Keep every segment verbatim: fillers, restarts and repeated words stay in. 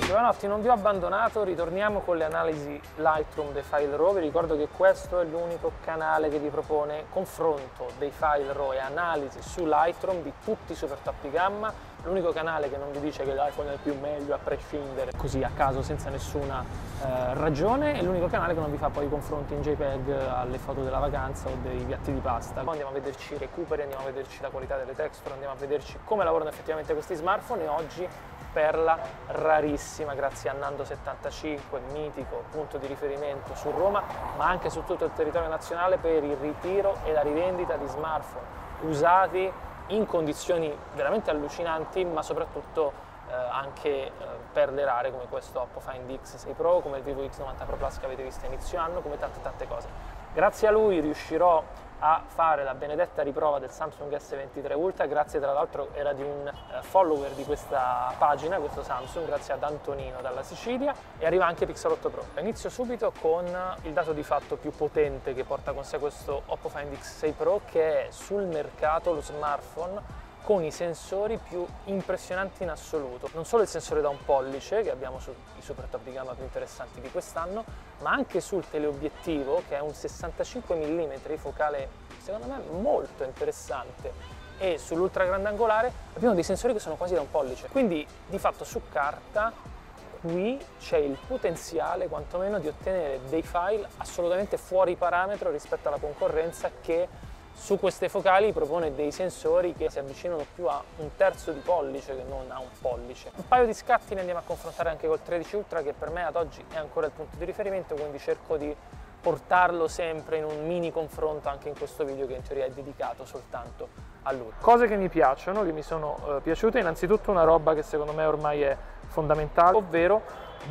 Giovanotti, non vi ho abbandonato, ritorniamo con le analisi Lightroom dei file RAW. Vi ricordo che questo è l'unico canale che vi propone confronto dei file RAW e analisi su Lightroom di tutti i super top di gamma, l'unico canale che non vi dice che l'iPhone è il più meglio a prescindere, così a caso, senza nessuna eh, ragione, e l'unico canale che non vi fa poi i confronti in JPEG alle foto della vacanza o dei piatti di pasta. Poi andiamo a vederci i recuperi, andiamo a vederci la qualità delle texture, andiamo a vederci come lavorano effettivamente questi smartphone, e oggi perla rarissima grazie a Nando settantacinque, mitico punto di riferimento su Roma ma anche su tutto il territorio nazionale per il ritiro e la rivendita di smartphone usati in condizioni veramente allucinanti, ma soprattutto eh, anche eh, perle rare come questo Oppo Find X sei Pro, come il Vivo X novanta Pro Plus che avete visto a inizio anno, come tante tante cose. Grazie a lui riuscirò a fare la benedetta riprova del Samsung S ventitré Ultra, grazie tra l'altro era di un follower di questa pagina, questo Samsung, grazie ad Antonino dalla Sicilia, e arriva anche Pixel otto Pro. Inizio subito con il dato di fatto più potente che porta con sé questo Oppo Find X sei Pro, che è sul mercato lo smartphone con i sensori più impressionanti in assoluto. Non solo il sensore da un pollice che abbiamo sui super top di gamma più interessanti di quest'anno, ma anche sul teleobiettivo, che è un sessantacinque millimetri focale secondo me molto interessante, e sull'ultra grandangolare abbiamo dei sensori che sono quasi da un pollice. Quindi di fatto su carta qui c'è il potenziale quantomeno di ottenere dei file assolutamente fuori parametro rispetto alla concorrenza, che su queste focali propone dei sensori che si avvicinano più a un terzo di pollice che non a un pollice. Un paio di scatti li andiamo a confrontare anche col tredici Ultra, che per me ad oggi è ancora il punto di riferimento, quindi cerco di portarlo sempre in un mini confronto anche in questo video, che in teoria è dedicato soltanto a lui. Cose che mi piacciono, che mi sono eh, piaciute, innanzitutto una roba che secondo me ormai è fondamentale, ovvero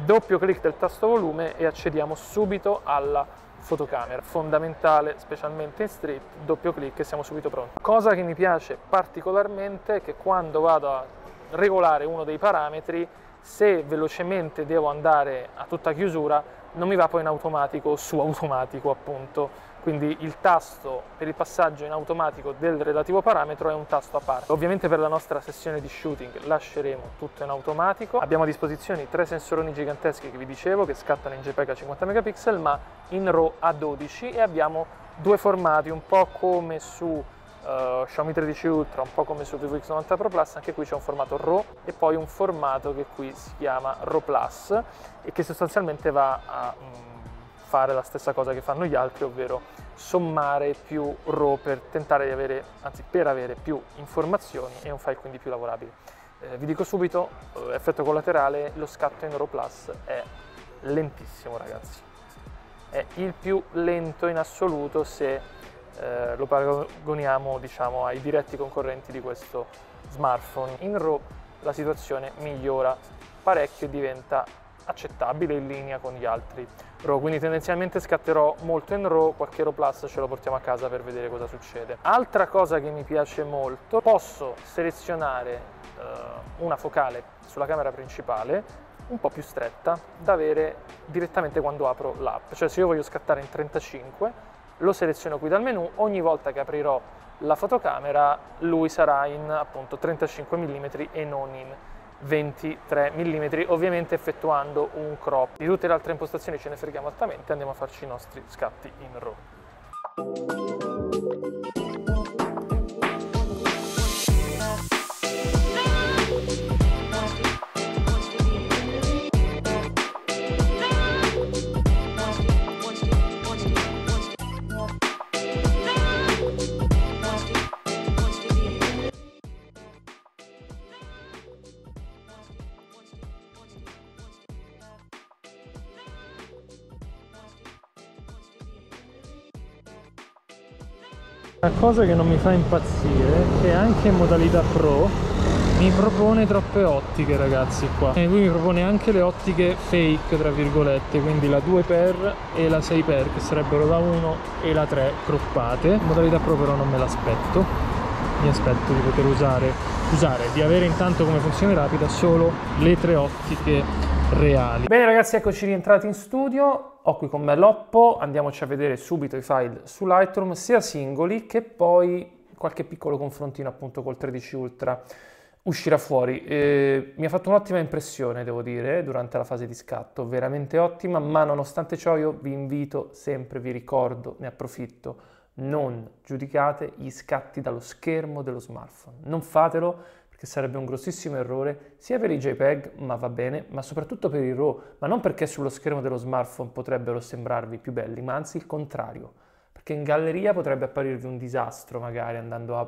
doppio clic del tasto volume e accediamo subito alla fotocamera, fondamentale specialmente in street, doppio clic e siamo subito pronti. Cosa che mi piace particolarmente è che quando vado a regolare uno dei parametri, se velocemente devo andare a tutta chiusura non mi va poi in automatico, su automatico appunto, quindi il tasto per il passaggio in automatico del relativo parametro è un tasto a parte. Ovviamente per la nostra sessione di shooting lasceremo tutto in automatico. Abbiamo a disposizione tre sensoroni giganteschi che vi dicevo, che scattano in JPEG a cinquanta megapixel ma in RAW a dodici, e abbiamo due formati, un po' come su Uh, Xiaomi tredici Ultra, un po' come su Vivo X novanta Pro Plus, anche qui c'è un formato RAW e poi un formato che qui si chiama RAW Plus, e che sostanzialmente va a mh, fare la stessa cosa che fanno gli altri, ovvero sommare più RAW per tentare di avere, anzi per avere più informazioni e un file quindi più lavorabile. Eh, vi dico subito, eh, effetto collaterale, lo scatto in RAW Plus è lentissimo ragazzi, è il più lento in assoluto se Eh, lo paragoniamo diciamo ai diretti concorrenti di questo smartphone. In RAW la situazione migliora parecchio e diventa accettabile, in linea con gli altri RAW, quindi tendenzialmente scatterò molto in RAW, qualche RAW Plus ce lo portiamo a casa per vedere cosa succede. Altra cosa che mi piace molto, posso selezionare eh, una focale sulla camera principale un po' più stretta da avere direttamente quando apro l'app, cioè se io voglio scattare in trentacinque lo seleziono qui dal menu, ogni volta che aprirò la fotocamera lui sarà in appunto trentacinque millimetri e non in ventitré millimetri, ovviamente effettuando un crop. Di tutte le altre impostazioni ce ne freghiamo altamente, andiamo a farci i nostri scatti in RAW. La cosa che non mi fa impazzire è che anche in modalità Pro mi propone troppe ottiche ragazzi qua, e qui mi propone anche le ottiche fake tra virgolette, quindi la due x e la sei x che sarebbero la uno e la tre croppate. In modalità Pro però non me l'aspetto, mi aspetto di poter usare, usare, di avere intanto come funzione rapida solo le tre ottiche reali. Bene ragazzi, eccoci rientrati in studio, ho qui con me l'Oppo, andiamoci a vedere subito i file su Lightroom, sia singoli che poi qualche piccolo confrontino appunto col tredici Ultra uscirà fuori. Eh, mi ha fatto un'ottima impressione, devo dire, durante la fase di scatto, veramente ottima, ma nonostante ciò io vi invito sempre, vi ricordo, ne approfitto, non giudicate gli scatti dallo schermo dello smartphone, non fatelo, che sarebbe un grossissimo errore sia per i JPEG, ma va bene, ma soprattutto per i RAW, ma non perché sullo schermo dello smartphone potrebbero sembrarvi più belli, ma anzi il contrario, perché in galleria potrebbe apparirvi un disastro magari andando a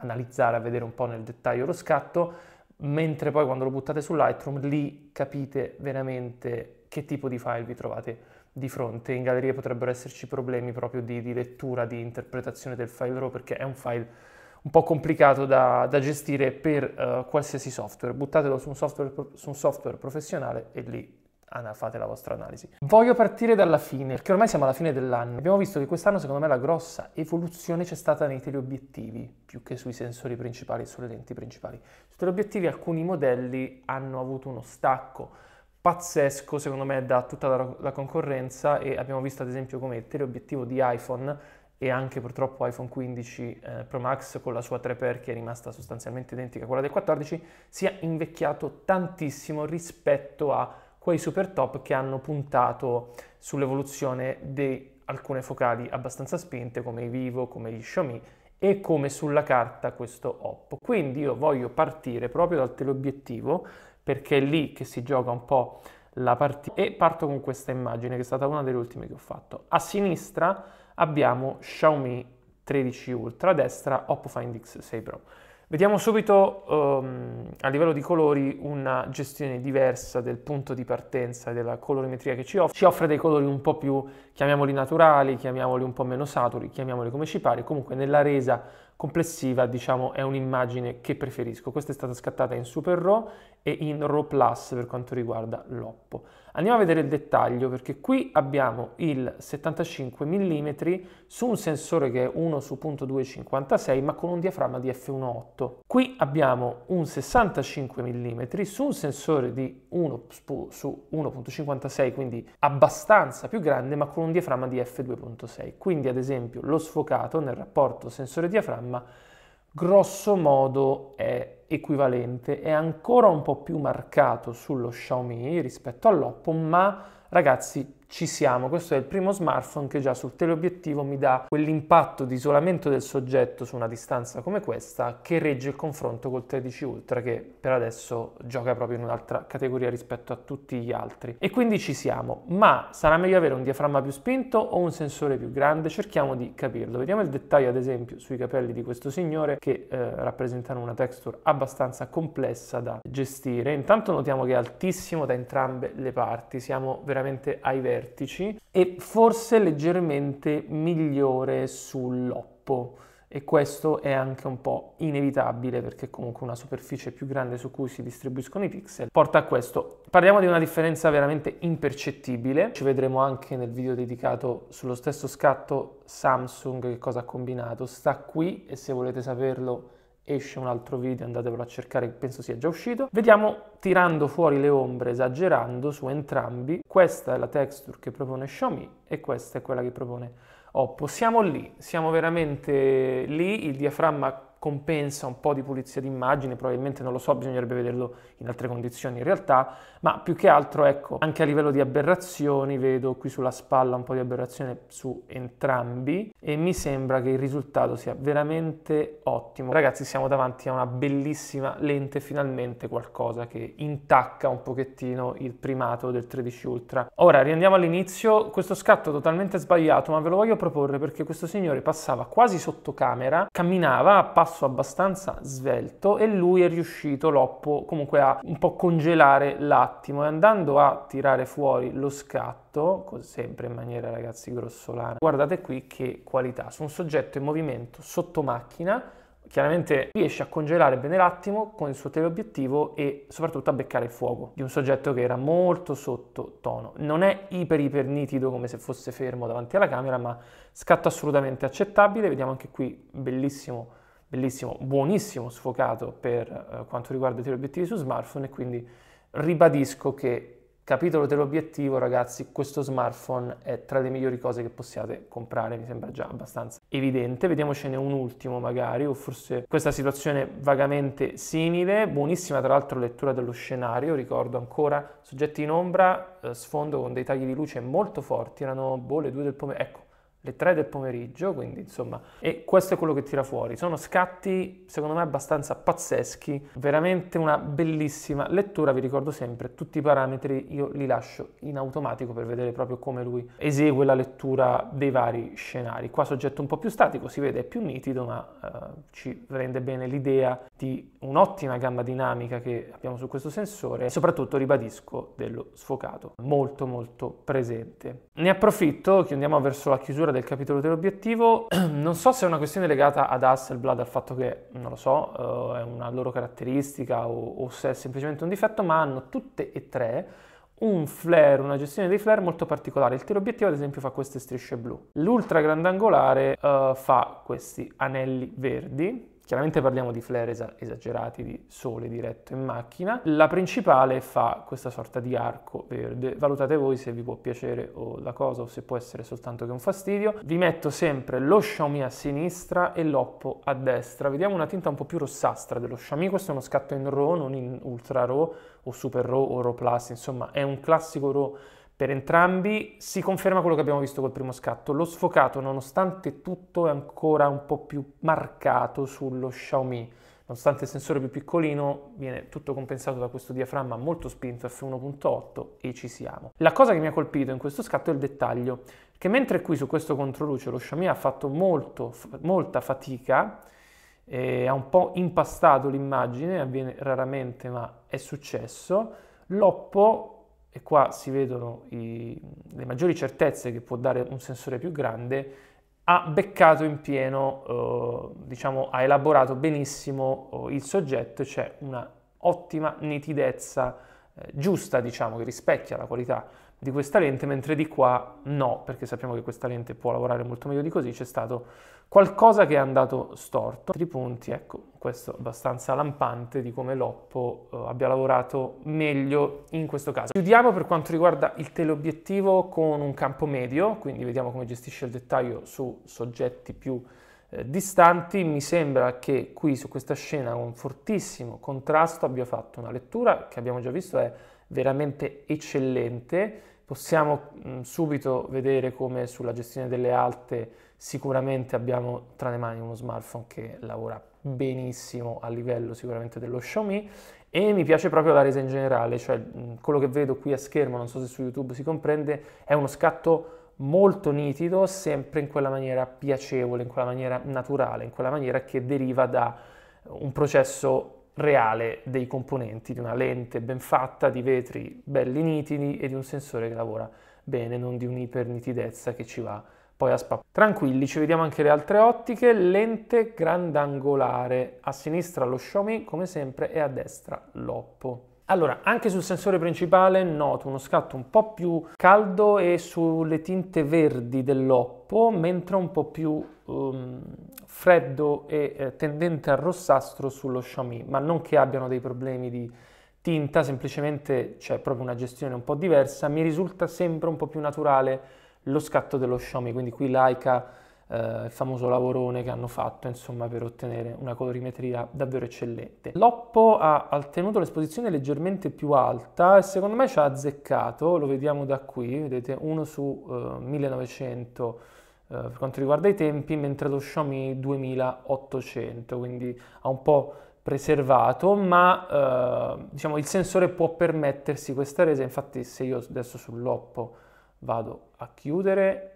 analizzare, a vedere un po' nel dettaglio lo scatto, mentre poi quando lo buttate su Lightroom lì capite veramente che tipo di file vi trovate di fronte. In galleria potrebbero esserci problemi proprio di, di lettura, di interpretazione del file RAW, perché è un file un po' complicato da, da gestire per uh, qualsiasi software. Buttatelo su un software, su un software professionale e lì fate la vostra analisi. Voglio partire dalla fine, perché ormai siamo alla fine dell'anno. Abbiamo visto che quest'anno secondo me la grossa evoluzione c'è stata nei teleobiettivi, più che sui sensori principali e sulle lenti principali. Sui teleobiettivi alcuni modelli hanno avuto uno stacco pazzesco, secondo me, da tutta la, la concorrenza, e abbiamo visto ad esempio come il teleobiettivo di iPhone e anche purtroppo iPhone quindici eh, Pro Max con la sua tre per, che è rimasta sostanzialmente identica a quella del quattordici, sia invecchiato tantissimo rispetto a quei super top che hanno puntato sull'evoluzione di alcune focali abbastanza spinte come i Vivo, come gli Xiaomi e come sulla carta questo Oppo. Quindi io voglio partire proprio dal teleobiettivo, perché è lì che si gioca un po' la partita, e parto con questa immagine che è stata una delle ultime che ho fatto. A sinistra abbiamo Xiaomi tredici Ultra, a destra Oppo Find X sei Pro. Vediamo subito um, a livello di colori una gestione diversa del punto di partenza e della colorimetria che ci offre. Ci offre dei colori un po' più, chiamiamoli naturali, chiamiamoli un po' meno saturi, chiamiamoli come ci pare. Comunque nella resa complessiva, diciamo, è un'immagine che preferisco. Questa è stata scattata in Super RAW e in RAW Plus per quanto riguarda l'Oppo. Andiamo a vedere il dettaglio, perché qui abbiamo il settantacinque millimetri su un sensore che è uno su zero virgola duecentocinquantasei ma con un diaframma di F uno virgola otto. Qui abbiamo un sessantacinque millimetri su un sensore di uno su uno virgola cinquantasei, quindi abbastanza più grande, ma con un diaframma di F due virgola sei. Quindi ad esempio lo sfocato nel rapporto sensore-diaframma grosso modo è equivalente, è ancora un po' più marcato sullo Xiaomi rispetto all'Oppo, ma ragazzi ci siamo. Questo è il primo smartphone che già sul teleobiettivo mi dà quell'impatto di isolamento del soggetto su una distanza come questa che regge il confronto col tredici Ultra, che per adesso gioca proprio in un'altra categoria rispetto a tutti gli altri, e quindi ci siamo. Ma sarà meglio avere un diaframma più spinto o un sensore più grande? Cerchiamo di capirlo. Vediamo il dettaglio ad esempio sui capelli di questo signore, che eh, rappresentano una texture abbastanza complessa da gestire. Intanto notiamo che è altissimo da entrambe le parti, siamo veramente ai vertici, e forse leggermente migliore sull'Oppo, e questo è anche un po' inevitabile perché comunque una superficie più grande su cui si distribuiscono i pixel porta a questo. Parliamo di una differenza veramente impercettibile, ci vedremo anche nel video dedicato sullo stesso scatto Samsung che cosa ha combinato. Sta qui, e se volete saperlo esce un altro video, andatevelo a cercare, penso sia già uscito. Vediamo, tirando fuori le ombre, esagerando su entrambi, questa è la texture che propone Xiaomi e questa è quella che propone Oppo. Siamo lì, siamo veramente lì, il diaframma compensa un po' di pulizia d'immagine, probabilmente, non lo so, bisognerebbe vederlo in altre condizioni in realtà, ma più che altro, ecco, anche a livello di aberrazioni, vedo qui sulla spalla un po' di aberrazione su entrambi e mi sembra che il risultato sia veramente ottimo. Ragazzi, siamo davanti a una bellissima lente, finalmente qualcosa che intacca un pochettino il primato del tredici Ultra. Ora riandiamo all'inizio, questo scatto totalmente sbagliato, ma ve lo voglio proporre perché questo signore passava quasi sotto camera, camminava a passo abbastanza svelto e lui è riuscito, l'Oppo, comunque a un po' congelare l'attimo, e andando a tirare fuori lo scatto, sempre in maniera, ragazzi, grossolana, guardate qui che qualità, su un soggetto in movimento sotto macchina, chiaramente riesce a congelare bene l'attimo con il suo teleobiettivo e soprattutto a beccare il fuoco di un soggetto che era molto sotto tono. Non è iper iper nitido come se fosse fermo davanti alla camera, ma scatto assolutamente accettabile. Vediamo anche qui, bellissimo Bellissimo, buonissimo sfocato per eh, quanto riguarda i teleobiettivi su smartphone, e quindi ribadisco che capitolo dell'obiettivo, ragazzi, questo smartphone è tra le migliori cose che possiate comprare, mi sembra già abbastanza evidente. Vediamocene un ultimo magari, o forse questa situazione vagamente simile. Buonissima tra l'altro lettura dello scenario, ricordo ancora, soggetti in ombra, sfondo con dei tagli di luce molto forti, erano boh, le due del pomeriggio, ecco, le tre del pomeriggio, quindi insomma, e questo è quello che tira fuori. Sono scatti secondo me abbastanza pazzeschi, veramente una bellissima lettura. Vi ricordo sempre, tutti i parametri io li lascio in automatico per vedere proprio come lui esegue la lettura dei vari scenari. Qua soggetto un po' più statico, si vede, è più nitido, ma eh, ci rende bene l'idea di un'ottima gamma dinamica che abbiamo su questo sensore e soprattutto, ribadisco, dello sfocato molto molto presente. Ne approfitto che andiamo verso la chiusura del capitolo dell'obiettivo. Non so se è una questione legata ad Hasselblad, al fatto che, non lo so, è una loro caratteristica o, o se è semplicemente un difetto, ma hanno tutte e tre un flare, una gestione dei flare molto particolare. Il teleobiettivo ad esempio fa queste strisce blu, l'ultra grandangolare uh, fa questi anelli verdi. Chiaramente parliamo di flare esagerati, di sole diretto in macchina. La principale fa questa sorta di arco verde. Valutate voi se vi può piacere o la cosa o se può essere soltanto che un fastidio. Vi metto sempre lo Xiaomi a sinistra e l'Oppo a destra. Vediamo una tinta un po' più rossastra dello Xiaomi. Questo è uno scatto in RAW, non in Ultra RAW o Super RAW o RAW Plus. Insomma, è un classico RAW per entrambi. Si conferma quello che abbiamo visto col primo scatto. Lo sfocato, nonostante tutto, è ancora un po' più marcato sullo Xiaomi. Nonostante il sensore più piccolino, viene tutto compensato da questo diaframma molto spinto F uno punto otto e ci siamo. La cosa che mi ha colpito in questo scatto è il dettaglio, che mentre qui su questo controluce lo Xiaomi ha fatto molto, molta fatica, eh, ha un po' impastato l'immagine, avviene raramente ma è successo, l'Oppo, e qua si vedono i, le maggiori certezze che può dare un sensore più grande, ha beccato in pieno, eh, diciamo, ha elaborato benissimo eh, il soggetto, c'è una ottima nitidezza eh, giusta, diciamo, che rispecchia la qualità di questa lente, mentre di qua no, perché sappiamo che questa lente può lavorare molto meglio di così. C'è stato qualcosa che è andato storto. Altri punti, ecco, questo è abbastanza lampante di come l'Oppo eh, abbia lavorato meglio in questo caso. Chiudiamo per quanto riguarda il teleobiettivo con un campo medio, quindi vediamo come gestisce il dettaglio su soggetti più eh, distanti. Mi sembra che qui su questa scena con fortissimo contrasto abbia fatto una lettura che abbiamo già visto è veramente eccellente. Possiamo mh, subito vedere come sulla gestione delle alte sicuramente abbiamo tra le mani uno smartphone che lavora benissimo a livello sicuramente dello Xiaomi, e mi piace proprio la resa in generale, cioè mh, quello che vedo qui a schermo, non so se su YouTube si comprende, è uno scatto molto nitido, sempre in quella maniera piacevole, in quella maniera naturale, in quella maniera che deriva da un processo reale dei componenti, di una lente ben fatta, di vetri belli nitidi e di un sensore che lavora bene, non di un'ipernitidezza che ci va poi a spappare. Tranquilli, ci vediamo anche le altre ottiche. Lente grandangolare, a sinistra lo Xiaomi come sempre e a destra l'Oppo. Allora, anche sul sensore principale noto uno scatto un po' più caldo e sulle tinte verdi dell'Oppo, mentre un po' più um, freddo e eh, tendente al rossastro sullo Xiaomi, ma non che abbiano dei problemi di tinta, semplicemente c'è proprio una gestione un po' diversa. Mi risulta sempre un po' più naturale lo scatto dello Xiaomi, quindi qui Leica, Uh, il famoso lavorone che hanno fatto insomma per ottenere una colorimetria davvero eccellente. L'Oppo ha tenuto l'esposizione leggermente più alta e secondo me ci ha azzeccato, lo vediamo da qui, vedete uno su millenovecento uh, per quanto riguarda i tempi, mentre lo Xiaomi duemilaottocento, quindi ha un po' preservato, ma uh, diciamo il sensore può permettersi questa resa. Infatti se io adesso sull'Oppo vado a chiudere,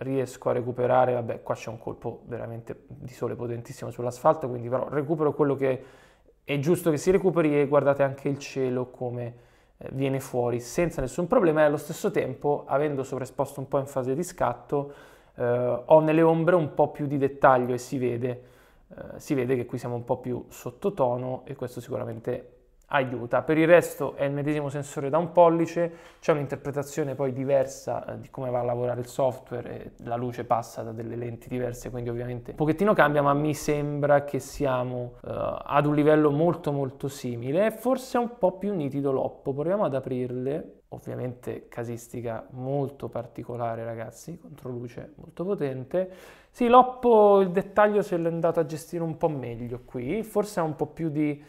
riesco a recuperare, vabbè qua c'è un colpo veramente di sole potentissimo sull'asfalto, quindi però recupero quello che è giusto che si recuperi, e guardate anche il cielo come viene fuori senza nessun problema, e allo stesso tempo, avendo sovraesposto un po' in fase di scatto, eh, ho nelle ombre un po' più di dettaglio e si vede, eh, si vede che qui siamo un po' più sottotono, e questo sicuramente aiuta. Per il resto è il medesimo sensore da un pollice, c'è un'interpretazione poi diversa di come va a lavorare il software, e la luce passa da delle lenti diverse, quindi ovviamente un pochettino cambia, ma mi sembra che siamo uh, ad un livello molto molto simile, forse un po' più nitido l'Oppo. Proviamo ad aprirle, ovviamente casistica molto particolare ragazzi, controluce molto potente. Sì, l'Oppo il dettaglio se l'è andato a gestire un po' meglio qui, forse ha un po' più di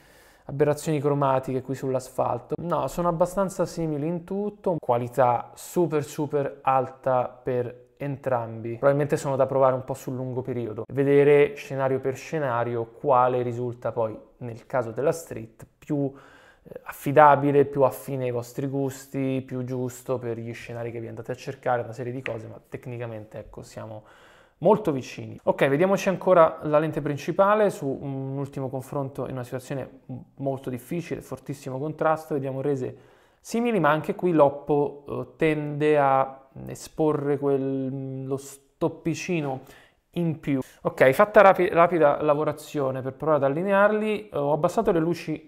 aberrazioni cromatiche qui sull'asfalto. No, sono abbastanza simili in tutto, qualità super super alta per entrambi, probabilmente sono da provare un po' sul lungo periodo, vedere scenario per scenario quale risulta poi nel caso della street più affidabile, più affine ai vostri gusti, più giusto per gli scenari che vi andate a cercare, una serie di cose, ma tecnicamente ecco siamo molto vicini. Ok, vediamoci ancora la lente principale su un ultimo confronto in una situazione molto difficile, fortissimo contrasto, vediamo rese simili, ma anche qui l'Oppo tende a esporre quello stoppicino in più. Ok, fatta rapi rapida lavorazione per provare ad allinearli, ho abbassato le luci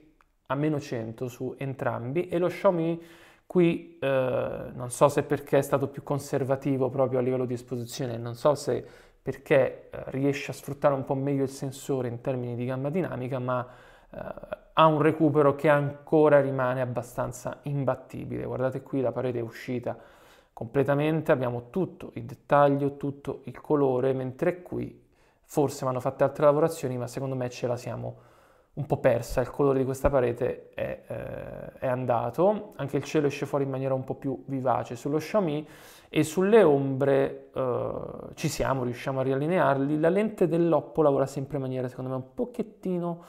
a meno cento su entrambi e lo Xiaomi qui eh, non so se perché è stato più conservativo proprio a livello di esposizione, non so se perché eh, riesce a sfruttare un po' meglio il sensore in termini di gamma dinamica, ma eh, ha un recupero che ancora rimane abbastanza imbattibile. Guardate qui, la parete è uscita completamente, abbiamo tutto il dettaglio, tutto il colore, mentre qui forse vanno fatte altre lavorazioni, ma secondo me ce la siamo un po' persa, il colore di questa parete è, eh, è andato, anche il cielo esce fuori in maniera un po' più vivace sullo Xiaomi, e sulle ombre eh, ci siamo, riusciamo a riallinearli. La lente dell'Oppo lavora sempre in maniera secondo me un pochettino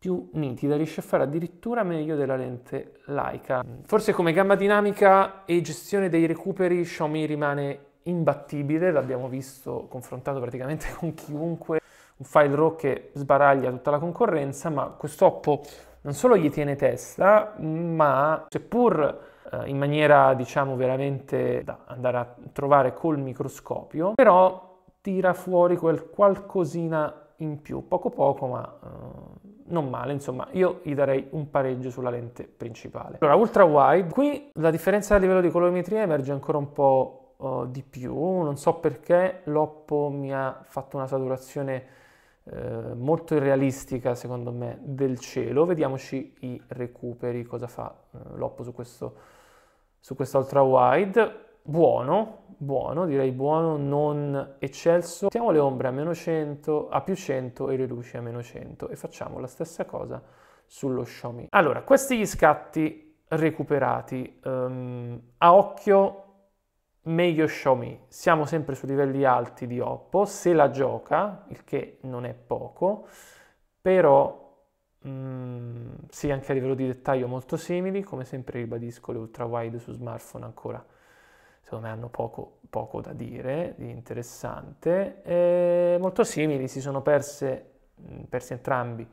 più nitida, riesce a fare addirittura meglio della lente Leica. Forse come gamma dinamica e gestione dei recuperi Xiaomi rimane imbattibile, l'abbiamo visto confrontato praticamente con chiunque. Un file RAW che sbaraglia tutta la concorrenza, ma questo Oppo non solo gli tiene testa, ma seppur eh, in maniera diciamo veramente da andare a trovare col microscopio, però tira fuori quel qualcosina in più, poco poco ma eh, non male, insomma io gli darei un pareggio sulla lente principale. Allora, ultra wide, qui la differenza a livello di colorimetria emerge ancora un po' eh, di più, non so perché l'Oppo mi ha fatto una saturazione Eh, molto irrealistica secondo me del cielo. Vediamoci i recuperi, cosa fa eh, l'Oppo su questo su questa ultra wide. Buono buono, direi buono, non eccelso. Mettiamo le ombre a meno cento, a più cento e le luci a meno cento, e facciamo la stessa cosa sullo Xiaomi. Allora, questi gli scatti recuperati, um, a occhio meglio Xiaomi, siamo sempre su livelli alti di Oppo, se la gioca, il che non è poco, però mm, sì, anche a livello di dettaglio molto simili, come sempre ribadisco le ultra wide su smartphone ancora secondo me hanno poco, poco da dire di interessante, e molto simili, si sono perse, persi entrambi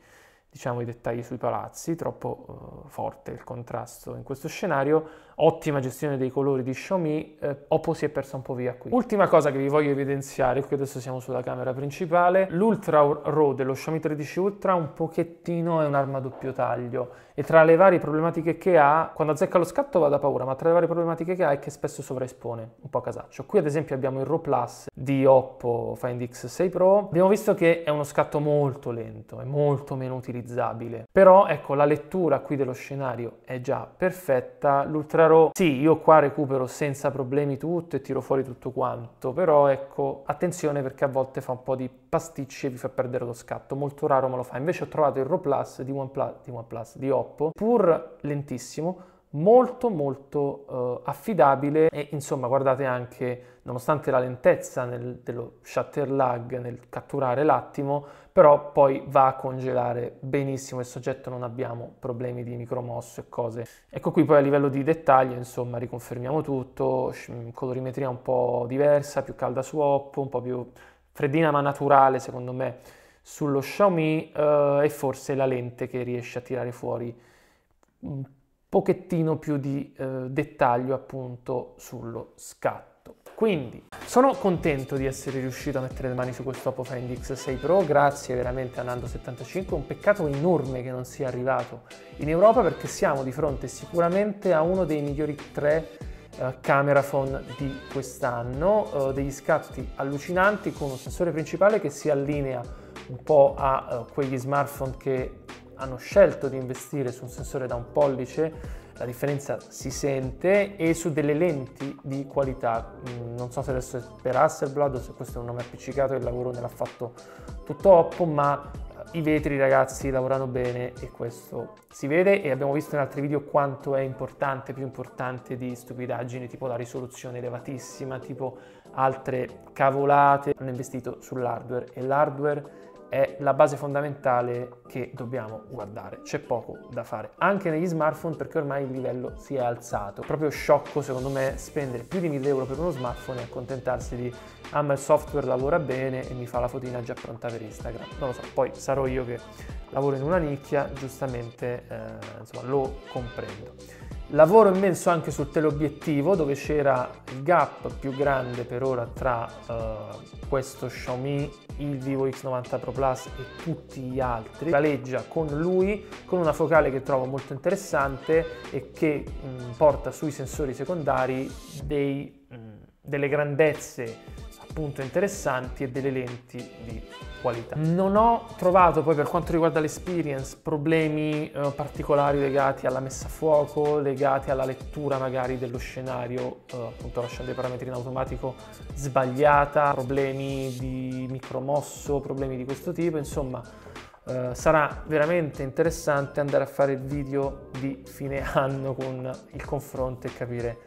diciamo i dettagli sui palazzi, troppo eh, forte il contrasto in questo scenario. Ottima gestione dei colori di Xiaomi, eh, Oppo si è persa un po' via qui. Ultima cosa che vi voglio evidenziare, qui adesso siamo sulla camera principale, l'Ultra RAW dello Xiaomi tredici Ultra un pochettino è un'arma a doppio taglio, e tra le varie problematiche che ha, quando azzecca lo scatto va da paura, ma tra le varie problematiche che ha è che spesso sovraespone un po' casaccio. Qui ad esempio abbiamo il RAW Plus di Oppo Find X sei Pro, abbiamo visto che è uno scatto molto lento, è molto meno utilizzato, però ecco la lettura qui dello scenario è già perfetta. L'Ultra RAW, sì, io qua recupero senza problemi tutto e tiro fuori tutto quanto, però ecco attenzione perché a volte fa un po' di pasticci e vi fa perdere lo scatto, molto raro me lo fa. Invece ho trovato il RAW Plus di OnePlus, di, OnePlus, di Oppo, pur lentissimo, molto molto eh, affidabile, e insomma guardate anche nonostante la lentezza nel, dello shutter lag nel catturare l'attimo, però poi va a congelare benissimo il soggetto, non abbiamo problemi di micromosso e cose. Ecco qui poi a livello di dettaglio insomma riconfermiamo tutto, colorimetria un po' diversa, più calda su Oppo, un po' più freddina ma naturale secondo me sullo Xiaomi, eh, e forse la lente che riesce a tirare fuori un pochettino più di eh, dettaglio appunto sullo scatto. Quindi sono contento di essere riuscito a mettere le mani su questo Oppo Find X sei Pro, grazie veramente a Nando settantacinque, un peccato enorme che non sia arrivato in Europa, perché siamo di fronte sicuramente a uno dei migliori tre eh, camera phone di quest'anno, eh, degli scatti allucinanti con un sensore principale che si allinea un po' a eh, quegli smartphone che hanno scelto di investire su un sensore da un pollice la differenza si sente, e su delle lenti di qualità. Non so se adesso è per Hasselblad o se questo è un nome appiccicato, il lavoro ne l'ha fatto tutto Oppo, ma i vetri, ragazzi, lavorano bene e questo si vede, e abbiamo visto in altri video quanto è importante, più importante di stupidaggini tipo la risoluzione elevatissima, tipo altre cavolate. Hanno investito sull'hardware, e l'hardware è la base fondamentale che dobbiamo guardare, c'è poco da fare anche negli smartphone, perché ormai il livello si è alzato. È proprio sciocco secondo me spendere più di mille euro per uno smartphone e accontentarsi di ah, ma il software lavora bene e mi fa la fotina già pronta per Instagram. Non lo so, poi sarò io che lavoro in una nicchia, giustamente, eh, insomma, lo comprendo. Lavoro immenso anche sul teleobiettivo, dove c'era il gap più grande per ora tra eh, questo Xiaomi, il Vivo X novanta Pro Plus e tutti gli altri. Galleggia con lui, con una focale che trovo molto interessante e che mh, porta sui sensori secondari dei, mh, delle grandezze appunto interessanti e delle lenti di qualità. Non ho trovato poi, per quanto riguarda l'experience, problemi eh, particolari legati alla messa a fuoco, legati alla lettura magari dello scenario, eh, appunto lasciando i parametri in automatico, sbagliata, problemi di micromosso, problemi di questo tipo. Insomma, eh, sarà veramente interessante andare a fare il video di fine anno con il confronto e capire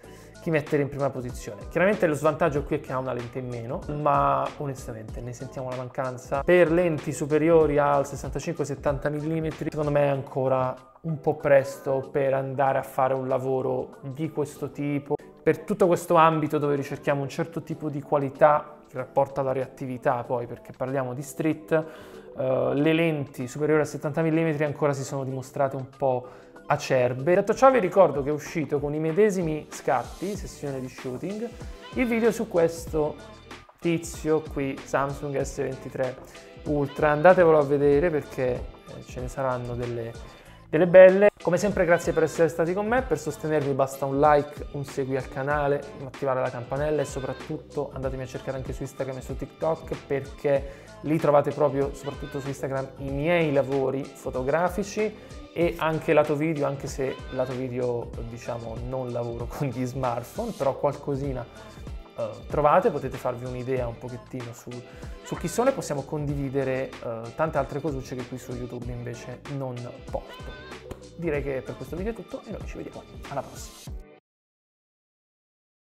mettere in prima posizione. Chiaramente lo svantaggio qui è che ha una lente in meno, ma onestamente ne sentiamo la mancanza. Per lenti superiori al sessantacinque settanta millimetri secondo me è ancora un po' presto per andare a fare un lavoro di questo tipo. Per tutto questo ambito dove ricerchiamo un certo tipo di qualità che rapporta alla reattività, poi perché parliamo di street, eh, le lenti superiori a settanta millimetri ancora si sono dimostrate un po' acerbe. Detto ciò, vi ricordo che è uscito con i medesimi scatti, sessione di shooting, il video su questo tizio qui, Samsung S ventitré Ultra. Andatevelo a vedere perché ce ne saranno delle, delle belle. Come sempre, grazie per essere stati con me. Per sostenermi basta un like, un segui al canale, attivare la campanella e soprattutto andatemi a cercare anche su Instagram e su TikTok, perché lì trovate proprio, soprattutto su Instagram, i miei lavori fotografici e anche lato video, anche se lato video diciamo non lavoro con gli smartphone, però qualcosina eh, trovate, potete farvi un'idea un pochettino su, su chi sono, e possiamo condividere eh, tante altre cosucce che qui su YouTube invece non porto. Direi che per questo video è tutto e noi ci vediamo alla prossima.